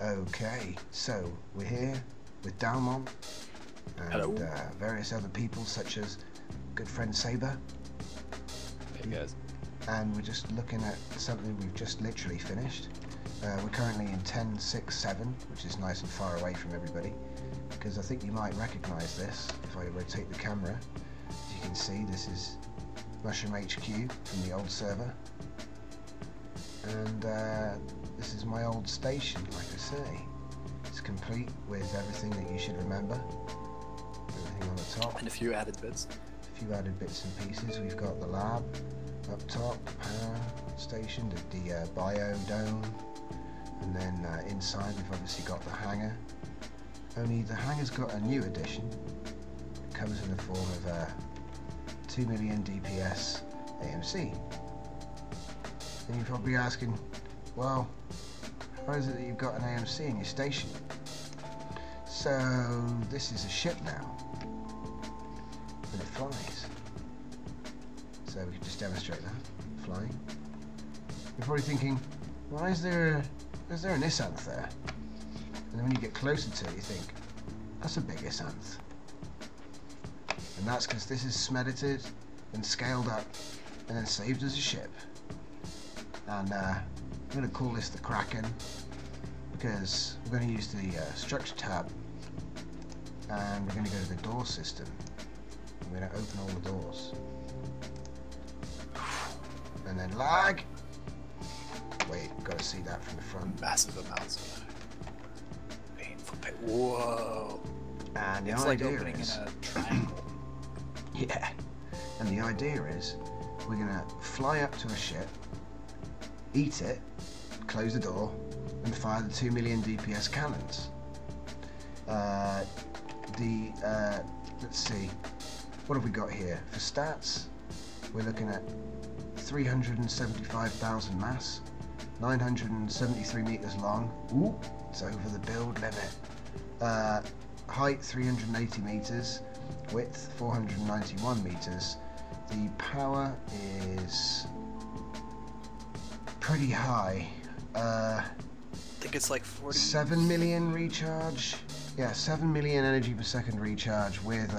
Okay, so we're here with Dalmont and hello. Various other people such as good friend Saber. Hey guys. And we're just looking at something we've just literally finished. We're currently in 10.6.7, which is nice and far away from everybody, because I think you might recognize this if I rotate the camera. As you can see, this is Mushroom HQ from the old server, and this is my old station. Like I say, it's complete with everything that you should remember, everything on the top, and a few added bits. A few added bits and pieces. We've got the lab up top, power station, the biodome, and then inside we've obviously got the hangar. Only the hangar's got a new addition. It comes in the form of a 2 million DPS AMC. And you're probably asking, well, how is it that you've got an AMC in your station? So this is a ship now, and it flies. So we can just demonstrate that flying. You're probably thinking, why is there an Isanth there? And then when you get closer to it, you think, that's a big Isanth. And that's because this is smedited and scaled up and then saved as a ship. And I'm going to call this the Kraken, because we're going to use the structure tab, and we're going to go to the door system. I'm going to open all the doors. And then lag. Wait, got to see that from the front. Massive amounts of lag. Painful pain. Whoa. And the it's idea like opening is in a triangle. Yeah. And the idea is we're gonna fly up to a ship, eat it, close the door, and fire the 2 million DPS cannons. Let's see, what have we got here for stats? We're looking at 375,000 mass, 973 meters long. Ooh, it's over the build limit. Height 380 meters, width 491 meters. The power is pretty high. I think it's like 47 million recharge. Yeah, 7 million energy per second recharge with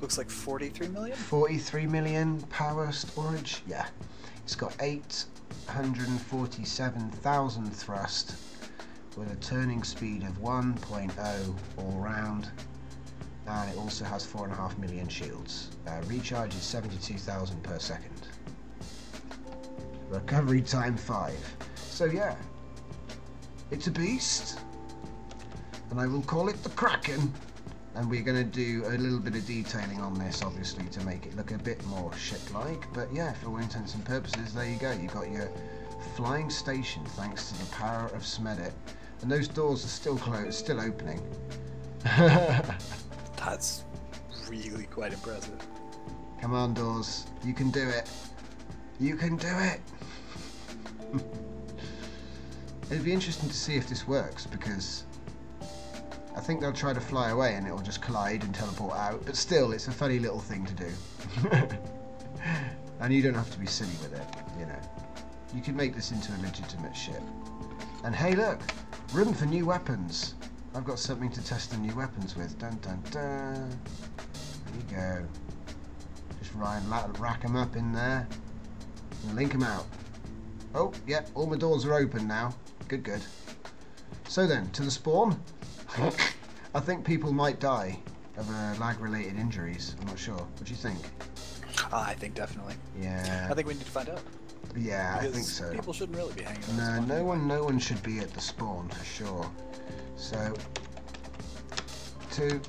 looks like 43 million? 43 million power storage, yeah. It's got 847,000 thrust with a turning speed of 1.0 all round, and it also has 4.5 million shields. Recharge is 72,000 per second. Recovery time 5. So yeah, it's a beast, and I will call it the Kraken. And we're going to do a little bit of detailing on this, obviously, to make it look a bit more ship-like. But yeah, for all intents and purposes, there you go. You've got your flying station, thanks to the power of Smedit. And those doors are still closed, still opening. That's really quite impressive. Come on, doors. You can do it. You can do it. It'd be interesting to see if this works, because I think they'll try to fly away and it'll just collide and teleport out, but still, it's a funny little thing to do. And you don't have to be silly with it, you know. You can make this into a legitimate ship. And hey look, room for new weapons. I've got something to test the new weapons with. Dun dun dun. There you go. Just rack them up in there and link them out. Oh, yeah, all my doors are open now. Good, good. So then, to the spawn. I think people might die of lag-related injuries. I'm not sure. What do you think? I think definitely. Yeah. I think we need to find out. Yeah, because I think so. People shouldn't really be hanging out. No, no one should be at the spawn for sure. So, two,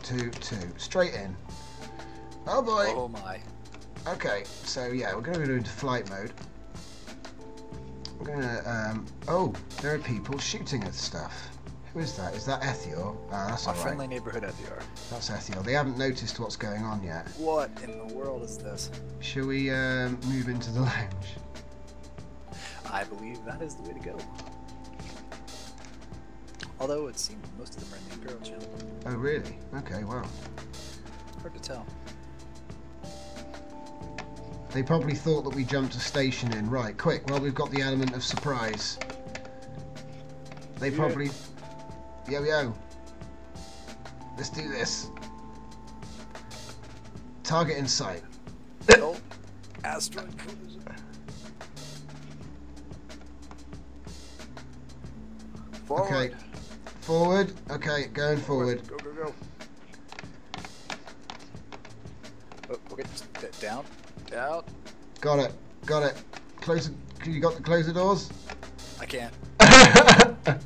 straight in. Oh boy. Oh my. Okay, so yeah, we're going to go into flight mode. We're going to. Oh, there are people shooting at stuff. Who is that? Is that Ethior? Ah, that's our friendly neighborhood Ethior. That's Ethior. They haven't noticed what's going on yet. What in the world is this? Shall we move into the lounge? I believe that is the way to go. Although it seems most of them are in the girl channel. Oh really? Okay, wow. Hard to tell. They probably thought that we jumped a station in. Right, quick. Well, we've got the element of surprise. They probably... Yo, yo. Let's do this. Target in sight. No. Asteroid. Forward. Okay. Forward. Okay, going forward. Go, go, go. Oh, okay, down. Down. Got it. Got it. Close. You got to close the doors? I can't.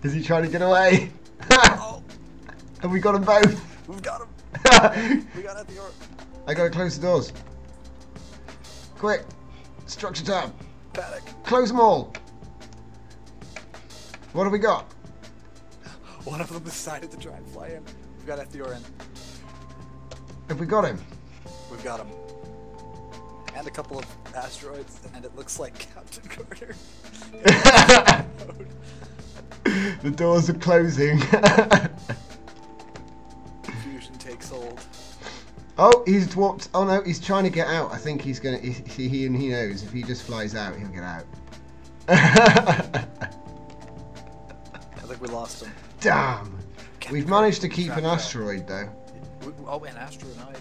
Is he trying to get away? Oh. And we got them both. We've got him. We got Ethior. I gotta close the doors. Quick. Structure tab. Panic. Close them all. What have we got? One of them decided to try and fly in. We've got Ethior in. Have we got him? We've got him. And a couple of asteroids, and it looks like Captain Carter. The doors are closing. Fusion takes hold. Oh, he's dwarfed. Oh no, he's trying to get out. I think he's gonna. He knows if he just flies out, he'll get out. I think we lost him. Damn. Captain We've managed to keep an asteroid though. Oh, an astronaut.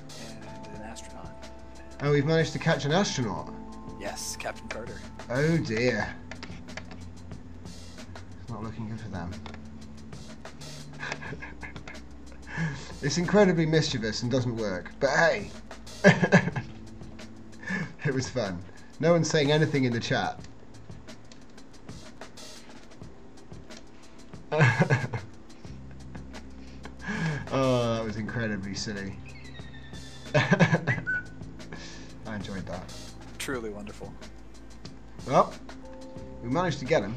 Oh, we've managed to catch an astronaut. Yes, Captain Carter. Oh dear. It's not looking good for them. It's incredibly mischievous and doesn't work, but hey. It was fun. No one's saying anything in the chat. Oh, that was incredibly silly. I enjoyed that. Truly wonderful. Well, we managed to get him.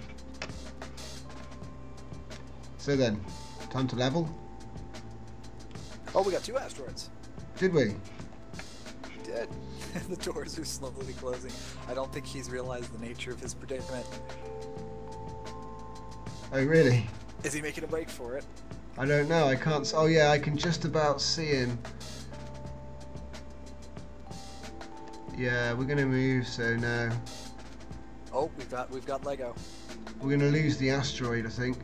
So then, time to level. Oh, we got two asteroids. Did we? We did. The doors are slowly closing. I don't think he's realized the nature of his predicament. Oh, really? Is he making a break for it? I don't know. I can't... Oh, yeah, I can just about see him. Yeah, we're gonna move, so no. Oh, we've got Lego. We're gonna lose the asteroid, I think.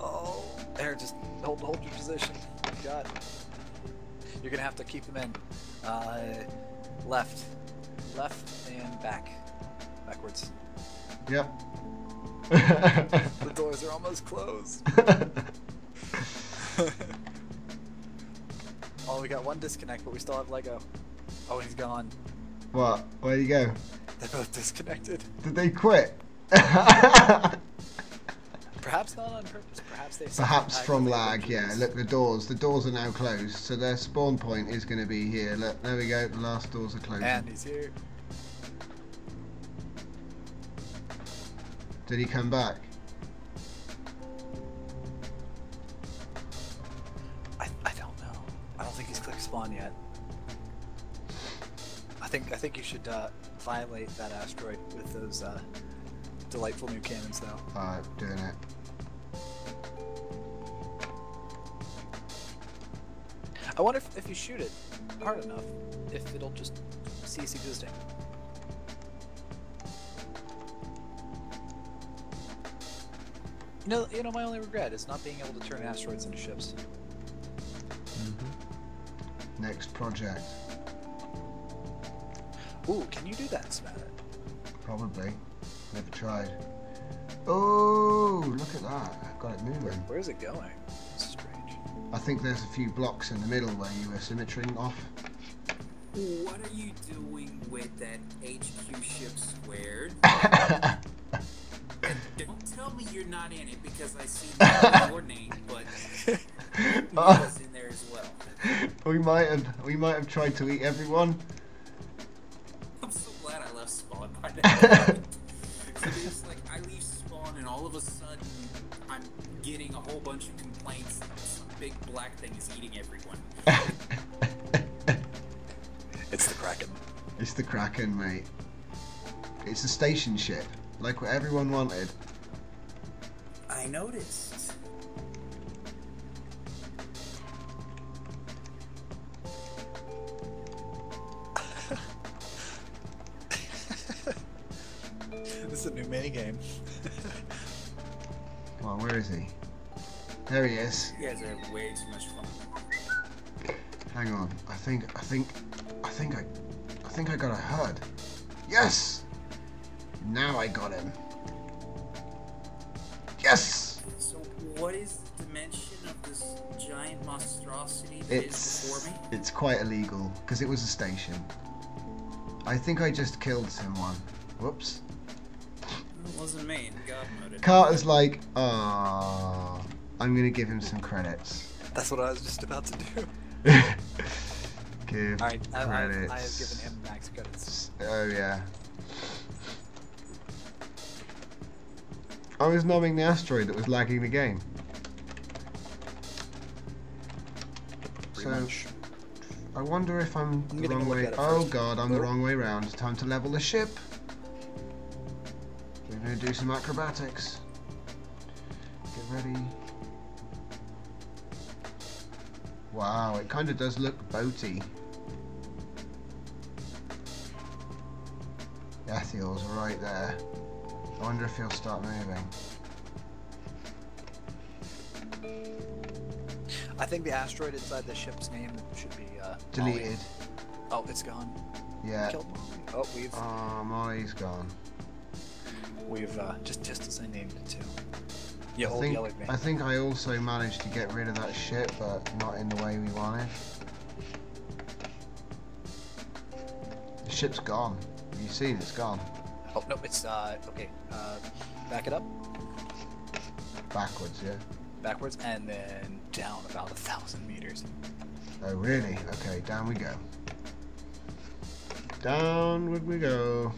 Oh, there, just hold your position. God, you're gonna have to keep them in. Left, and backwards. Yep. The doors are almost closed. Oh, we got one disconnect, but we still have Lego. Oh, he's gone. What? Where'd he go? They're both disconnected. Did they quit? Perhaps not on purpose. Perhaps they... Perhaps from lag, yeah. Look, the doors are now closed, so their spawn point is going to be here. Look, there we go. The last doors are closed. And he's here. Did he come back? Spawn yet. I think you should violate that asteroid with those delightful new cannons though. Doing it. I wonder if you shoot it hard enough, if it'll just cease existing. You know, my only regret is not being able to turn asteroids into ships. Next project. Ooh, can you do that, Smedit? Probably. Never tried. Oh, look at that. I've got it moving. Where's it going? This is strange. I think there's a few blocks in the middle where you were symmetrying off. What are you doing with that HQ ship squared? Don't tell me you're not in it because I see your name, but it's in there as well. We might have tried to eat everyone. I'm so glad I left spawn by now. It's like I leave spawn and all of a sudden I'm getting a whole bunch of complaints. Some big black thing is eating everyone. It's the Kraken. It's the Kraken, mate. It's a station ship, like what everyone wanted. I noticed. This is a new minigame. fun. Where is he? There he is. You guys are way too much fun. Hang on. I think I got a HUD. Yes! Now I got him. Yes! So what is the dimension of this giant monstrosity that is before me? It's quite illegal, because it was a station. I think I just killed someone. Whoops. It wasn't me. God murdered. Carter's like, ah, I'm gonna give him some credits. That's what I was just about to do. Give credits. I have given him max credits. Oh yeah. I was numbing the asteroid that was lagging the game. Pretty much. I wonder if I'm the wrong way. Oh god, I'm the wrong way round. Time to level the ship. We're gonna do some acrobatics. Get ready. Wow, it kind of does look boaty. Ethior's right there. I wonder if he'll start moving. I think the asteroid inside the ship's name should be deleted. Molly. Oh, it's gone. Yeah. We killed Molly. Oh, we've. Oh, Molly's gone. We've just as I named it too. Yeah, old yellow man. I think I also managed to get rid of that ship, but not in the way we wanted. The ship's gone. You see, it's gone. Oh no, it's okay. Back it up. Backwards, yeah. Backwards and then down about 1,000 meters. Oh really? Okay, down we go. Down we go.